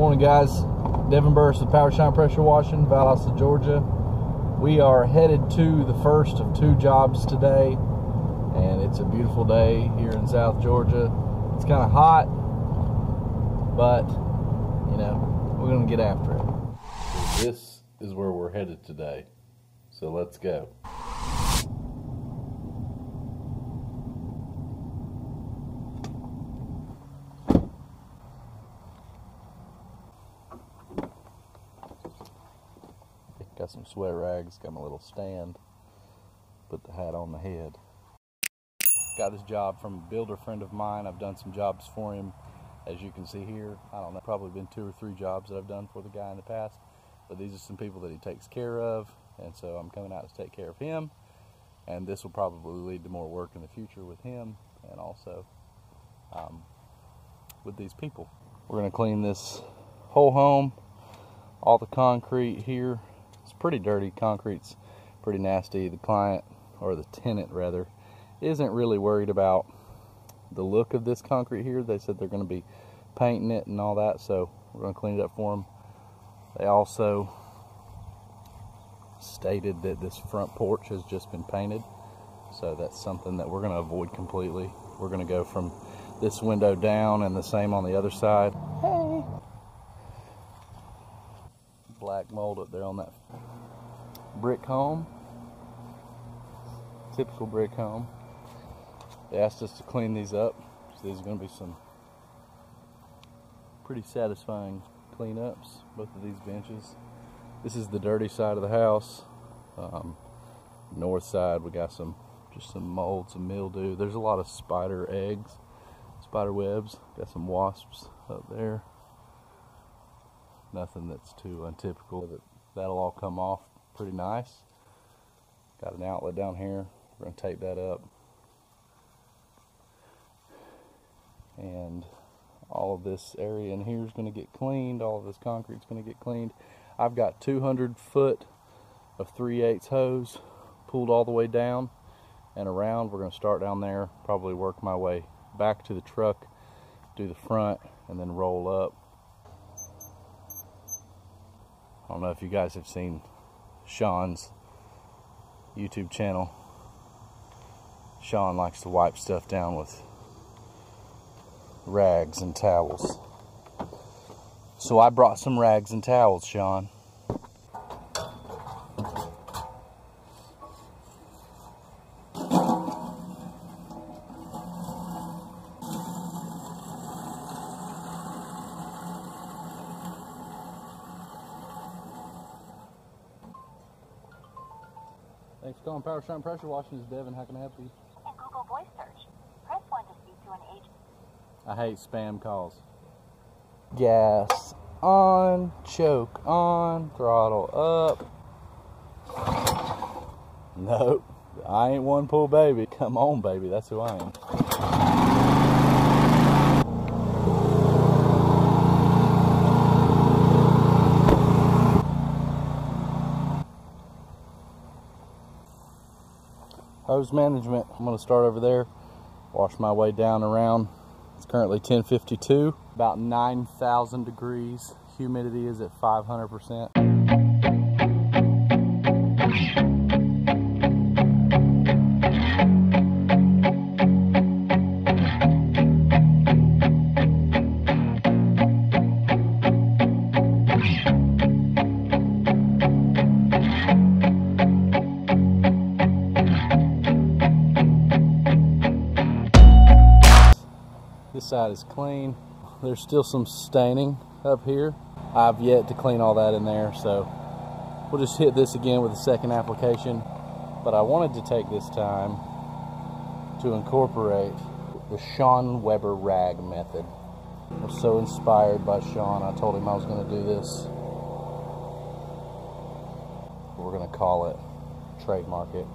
Morning, guys. Devin Burris with Power Shine Pressure Washing, Valdosta, Georgia. We are headed to the first of two jobs today, and it's a beautiful day here in South Georgia. It's kind of hot, but you know, we're gonna get after it. This is where we're headed today, so let's go. Got some sweat rags, got my little stand, put the hat on the head. Got this job from a builder friend of mine. I've done some jobs for him, as you can see here. I don't know, probably been 2 or 3 jobs that I've done for the guy in the past, but these are some people that he takes care of, and so I'm coming out to take care of him, and this will probably lead to more work in the future with him and also with these people. We're gonna clean this whole home, all the concrete here. It's pretty dirty. Concrete's pretty nasty. The client, or the tenant rather, isn't really worried about the look of this concrete here. They said they're going to be painting it and all that, so we're going to clean it up for them. They also stated that this front porch has just been painted, so that's something that we're going to avoid completely. We're going to go from this window down and the same on the other side. Hey! Black mold up there on that brick home. Typical brick home. They asked us to clean these up, so these are going to be some pretty satisfying cleanups, both of these benches. This is the dirty side of the house. North side, we got just some mold, some mildew. There's a lot of spider eggs, spider webs. Got some wasps up there. Nothing that's too untypical. That'll all come off pretty nice. Got an outlet down here. We're going to tape that up. And all of this area in here is going to get cleaned. All of this concrete's going to get cleaned. I've got 200 foot of 3/8 hose pulled all the way down and around. We're going to start down there, probably work my way back to the truck, do the front, and then roll up. I don't know if you guys have seen Sean's YouTube channel. Sean likes to wipe stuff down with rags and towels. So I brought some rags and towels, Sean. Thanks for calling Power Shine Pressure Washing. This is Devin. How can I help you? In Google Voice Search, press 1 to speak to an agent. I hate spam calls. Gas on, choke on, throttle up. Nope. I ain't one pool baby. Come on, baby. That's who I am. Hose management. I'm going to start over there, wash my way down around. It's currently 10:52, about 9,000 degrees. Humidity is at 500%. This side is clean. There's still some staining up here. I've yet to clean all that in there, so we'll just hit this again with the second application. But I wanted to take this time to incorporate the Sean Weber rag method. I was so inspired by Sean. I told him I was going to do this. We're going to call it, trademark it,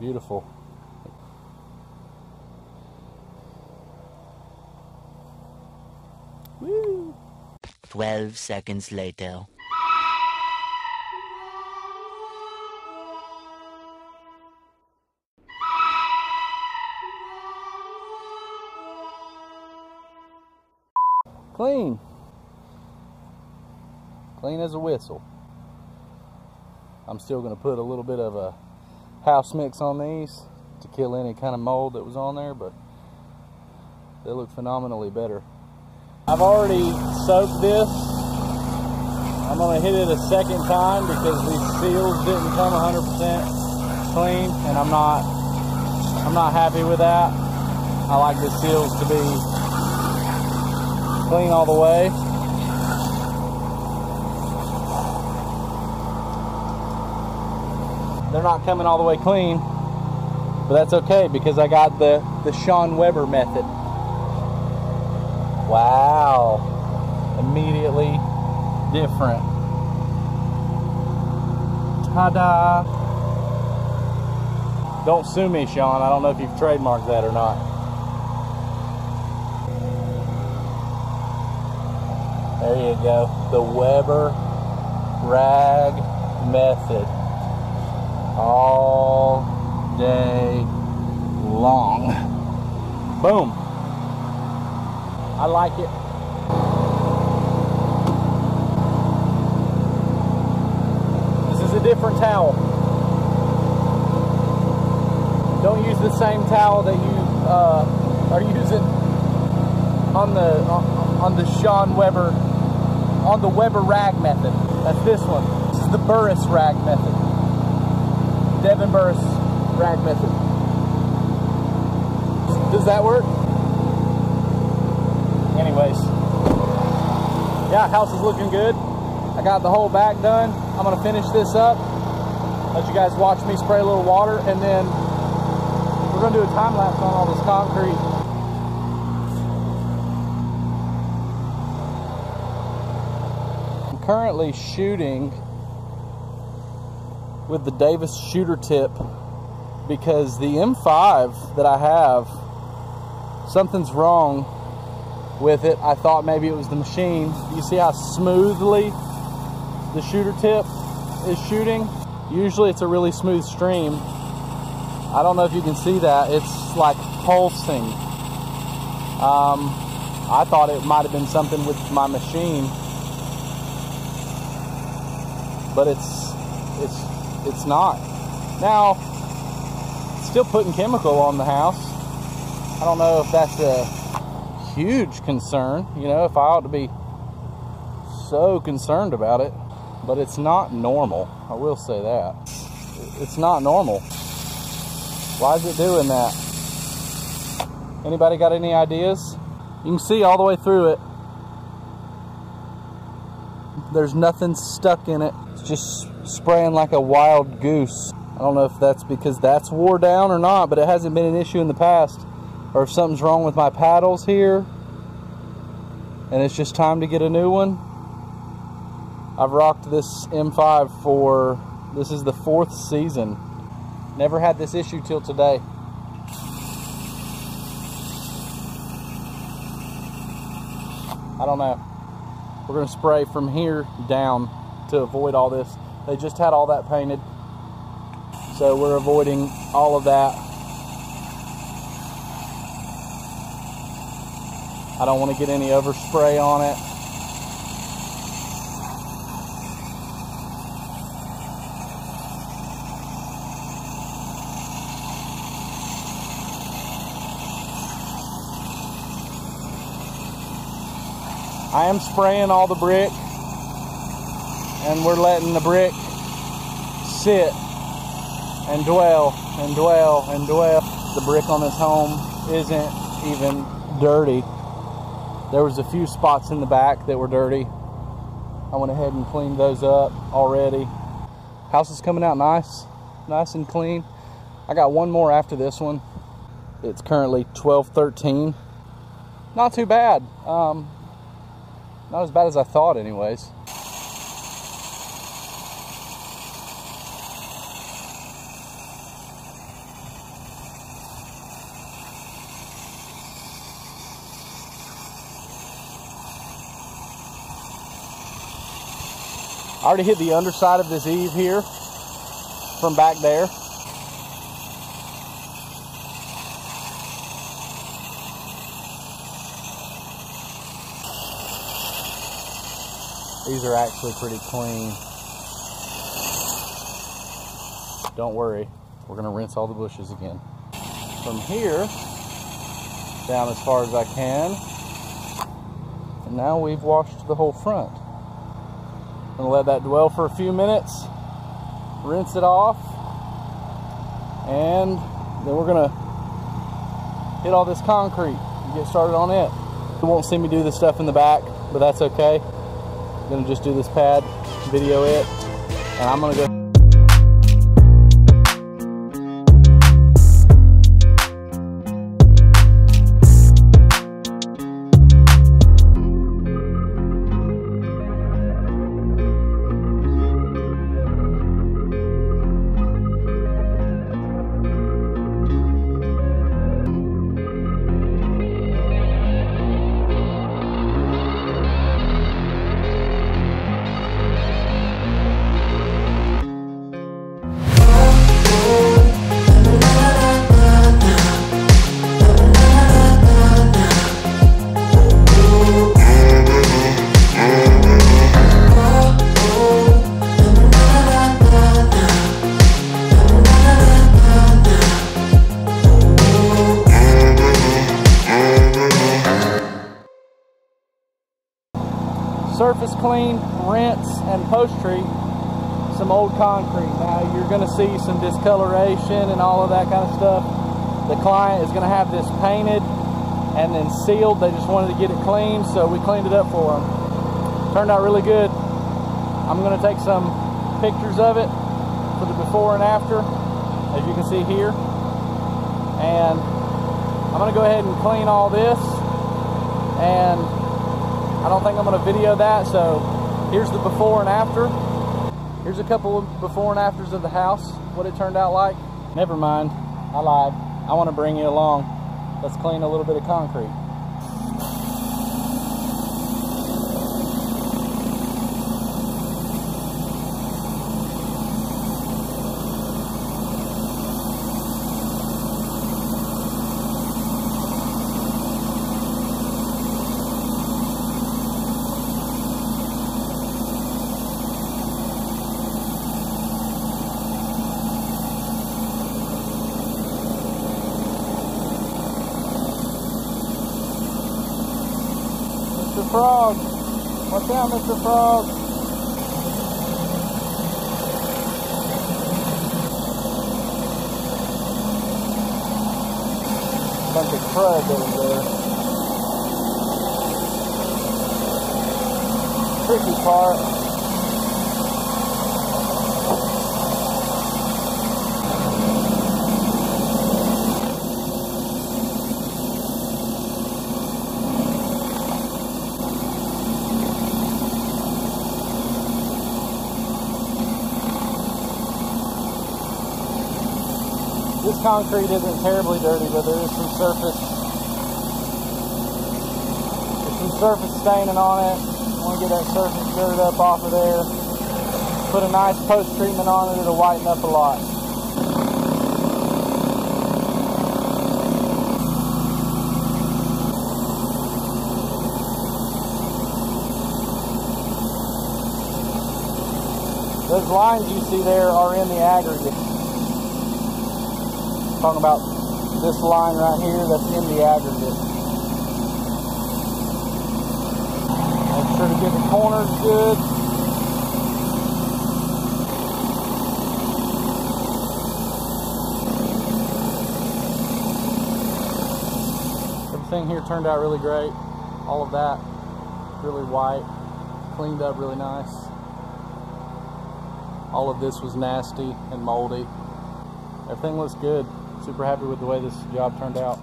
beautiful. Woo! 12 seconds later. Clean. Clean as a whistle. I'm still going to put a little bit of a house mix on these to kill any kind of mold that was on there, but they look phenomenally better. I've already soaked this. I'm going to hit it a second time because these seals didn't come 100% clean, and I'm not happy with that. I like the seals to be clean all the way. They're not coming all the way clean, but that's okay because I got the Sean Weber method. Wow, immediately different. Ta-da! Don't sue me, Sean. I don't know if you've trademarked that or not. There you go, the Weber rag method, all day long. Boom, I like it. This is a different towel. Don't use the same towel that you are using on the Sean Weber, on the Weber rag method. That's this one. This is the Burris rag method. Devin Burris rag method. Does that work? Anyways. Yeah, house is looking good. I got the whole back done. I'm gonna finish this up. Let you guys watch me spray a little water, and then we're gonna do a time lapse on all this concrete. Currently shooting with the Davis shooter tip because the M5 that I have, something's wrong with it. I thought maybe it was the machine. You see how smoothly the shooter tip is shooting? Usually it's a really smooth stream. I don't know if you can see that. It's like pulsing. I thought it might have been something with my machine. But it's not. Now, still putting chemical on the house. I don't know if that's a huge concern, you know, if I ought to be so concerned about it, but it's not normal. I will say that. It's not normal. Why is it doing that? Anybody got any ideas? You can see all the way through it. There's nothing stuck in it. It's just spraying like a wild goose. I don't know if that's because that's wore down or not, but it hasn't been an issue in the past, or if something's wrong with my paddles here and it's just time to get a new one. I've rocked this M5 for, this is the 4th season. Never had this issue till today. I don't know. We're going to spray from here down to avoid all this. They just had all that painted, so we're avoiding all of that. I don't want to get any overspray on it. I am spraying all the brick, and we're letting the brick sit and dwell and dwell and dwell. The brick on this home isn't even dirty. There was a few spots in the back that were dirty. I went ahead and cleaned those up already. House is coming out nice, nice and clean. I got one more after this one. It's currently 12:13. Not too bad. Not as bad as I thought, anyways. I already hit the underside of this eave here from back there. These are actually pretty clean. Don't worry, we're gonna rinse all the bushes again. From here, down as far as I can. And now we've washed the whole front. I'm gonna let that dwell for a few minutes, rinse it off, and then we're gonna hit all this concrete and get started on it. You won't see me do this stuff in the back, but that's okay. I'm gonna just do this pad, video it, and I'm gonna go. Surface clean, rinse, and post-treat some old concrete. Now you're going to see some discoloration and all of that kind of stuff. The client is going to have this painted and then sealed. They just wanted to get it clean, so we cleaned it up for them. Turned out really good. I'm going to take some pictures of it for the before and after, as you can see here. And I'm going to go ahead and clean all this, and I don't think I'm going to video that, so here's the before and after. Here's a couple of before and afters of the house, what it turned out like. Never mind, I lied. I want to bring you along. Let's clean a little bit of concrete. Mr. Frog, watch out, Mr. Frog. Bunch of crud over there. Tricky part. This concrete isn't terribly dirty, but there is some surface. There's some surface staining on it. I want to get that surface dirt up off of there. Put a nice post-treatment on it, it'll whiten up a lot. Those lines you see there are in the aggregate. Talking about this line right here that's in the aggregate. Make sure to get the corners good. Everything here turned out really great. All of that really white, cleaned up really nice. All of this was nasty and moldy. Everything looks good. Super happy with the way this job turned out.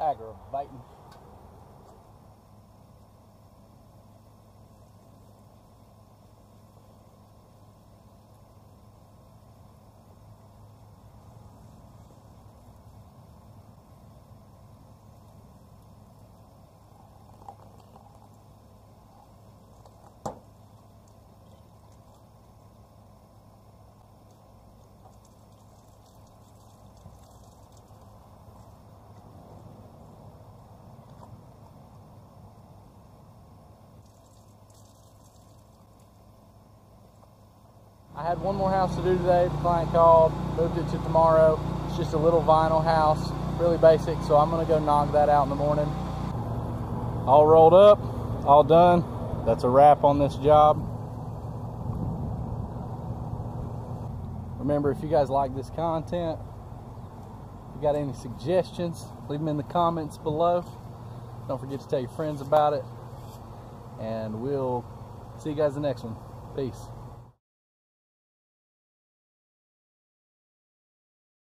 Aggravating. I had one more house to do today. The client called, moved it to tomorrow. It's just a little vinyl house, really basic, so I'm gonna go knock that out in the morning. All rolled up, all done. That's a wrap on this job. Remember, if you guys like this content, if you got any suggestions, leave them in the comments below. Don't forget to tell your friends about it, and we'll see you guys in the next one. Peace.